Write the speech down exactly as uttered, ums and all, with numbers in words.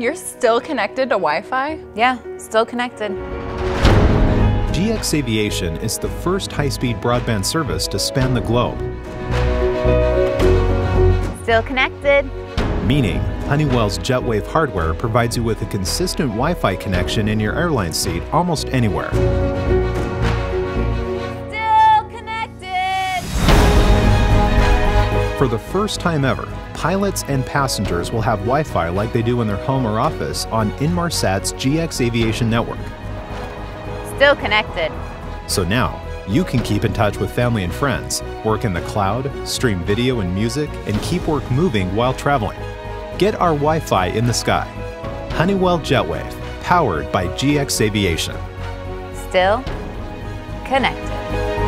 You're still connected to Wi-Fi? Yeah, still connected. G X Aviation is the first high-speed broadband service to span the globe. Still connected. Meaning, Honeywell's JetWave hardware provides you with a consistent Wi-Fi connection in your airline seat almost anywhere. Still connected! For the first time ever, pilots and passengers will have Wi-Fi like they do in their home or office on Inmarsat's G X Aviation network. Still connected. So now, you can keep in touch with family and friends, work in the cloud, stream video and music, and keep work moving while traveling. Get our Wi-Fi in the sky. Honeywell JetWave, powered by G X Aviation. Still connected.